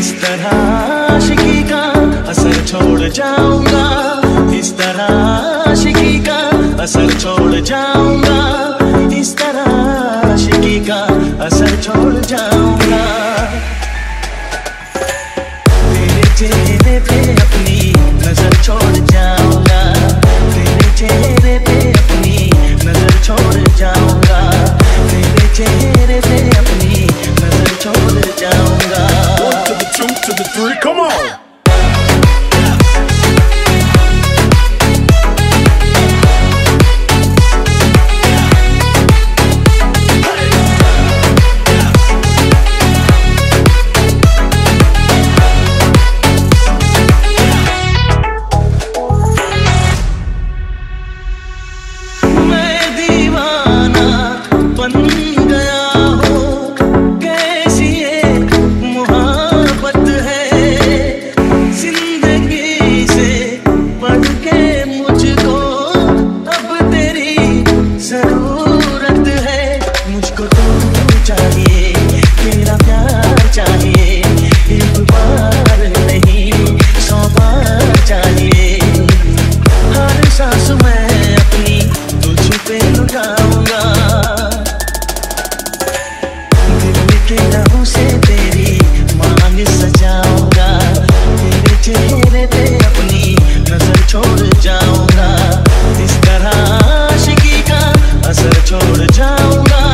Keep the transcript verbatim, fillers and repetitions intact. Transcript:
इस तरह आशिकी का असर छोड़ जाऊंगा, इस तरह आशिकी का असर छोड़ जाऊंगा, इस तरह आशिकी का असर छोड़ जाऊंगा। तेरे चेहरे पे अपनी नजर छोड़ जाऊंगा, तेरे चेहरे पे अपनी नजर छोड़ जाऊंगा, तेरे चेहरे पे अपनी नजर छोड़ जाऊंगा। One to the two to the three, come on! जाऊंगा,